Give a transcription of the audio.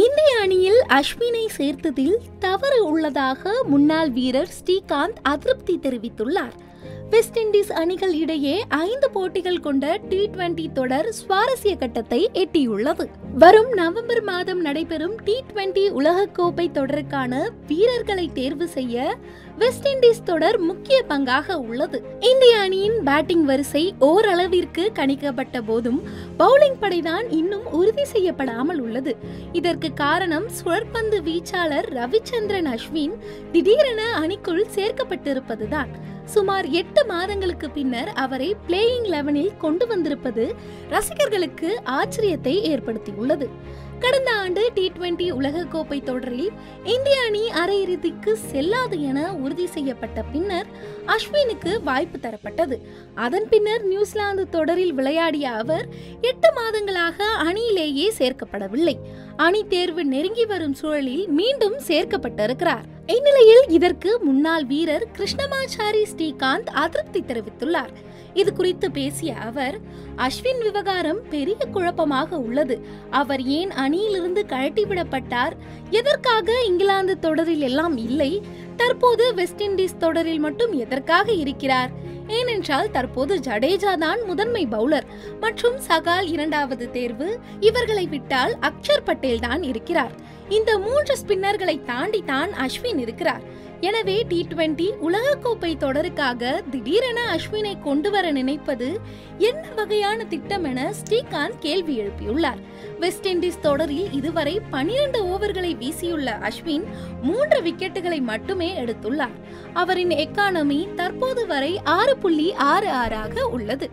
இந்திய அணியில் அஸ்வினை சேர்த்ததில் தவறு உள்ளதாக முன்னாள் வீரர் ஸ்ரீகாந்த் அதிருப்தி தெரிவித்துள்ளார். வெஸ்ட் இண்டீஸ் அணிகள் இடையே 5 போட்டிகள் கொண்ட T20 தொடர் சுவாரஸ்ய கட்டத்தை எட்டியுள்ளது. வரும் நவம்பர் மாதம் நடைபெறும் T20 உலகக்கோப்பை தொடருக்கான வீரர்களை தேர்வு செய்ய வெஸ்ட் இண்டீஸ் தொடர் முக்கிய பங்காக உள்ளது. இந்திய அணியின் பேட்டிங் வரிசை ஓரளவிற்கு கணிக்கப்பட்ட போதும் பவுலிங் படைதான் இன்னும் உறுதி செய்யப்படாமல் உள்ளது. இதற்கு காரணம் சுழற்பந்து வீச்சாளர் ரவிச்சந்திரன் அஸ்வின் திடீரென அணிக்குள் சேர்க்கப்பட்டிருப்பதுதான். சுமார் 8 மாதங்களுக்கு பின்னர் அவரை பிளேயிங் 11-இல் கொண்டு வந்திருப்பது ரசிகர்களுக்கு ஆச்சரியத்தை ஏற்படுத்தியுள்ளது. கடந்த ஆண்டு T20 உலகக்கோப்பை தொடரில் இந்திய அணி அரையிறுதிக்கு செல்லாது என உறுதி செய்யப்பட்ட பின்னர் அஸ்வினுக்கு வாய்ப்பு தரப்பட்டது. அதன் பின்னர் நியூசிலாந்து தொடரில் விளையாடிய அவர் 8 மாதங்களாக அணியிலேயே சேர்க்கப்படவில்லை. அணி தேர்வு நெருங்கி வரும் சூழலில் மீண்டும் சேர்க்கப்பட்டிருக்கிறார். இந்நிலையில் இதற்கு முன்னாள் வீரர் கிருஷ்ணமாச்சாரி ஸ்ரீகாந்த் அதிருப்தி தெரிவித்துள்ளார். இது குறித்து பேசிய அவர், அஸ்வின் விவகாரம் பெரிய குழப்பமாக உள்ளது. அவர் ஏன் அணியிலிருந்து கழட்டிவிடப்பட்டார்? எதற்காக இங்கிலாந்து தொடரில் எல்லாம் இல்லை? தற்போது வெஸ்ட் இண்டீஸ் தொடரில் மட்டும் எதற்காக இருக்கிறார்? ஏனென்றால் தற்போது ஜடேஜா தான் முதன்மை பவுலர் மற்றும் சகால் 2வது தேர்வு. இவர்களை விட்டால் அக்ஷர் பட்டேல் தான் இருக்கிறார். இந்த 3 ஸ்பின்னர்களை தாண்டி தான் அஸ்வின் இருக்கிறார். எனவே T20 உலகக்கோப்பை தொடருக்காக திடீரென அஸ்வினை கொண்டு வர நினைப்பது என்ன வகையான திட்டம் என ஸ்ரீகாந்த் கேள்வி எழுப்பியுள்ளார். வெஸ்ட் இண்டீஸ் தொடரில் இதுவரை 12 ஓவர்களை வீசியுள்ள அஸ்வின் 3 விக்கெட்டுகளை மட்டுமே எடுத்துள்ளார். அவரின் எக்கானமி தற்போது வரை 6.66 ஆக உள்ளது.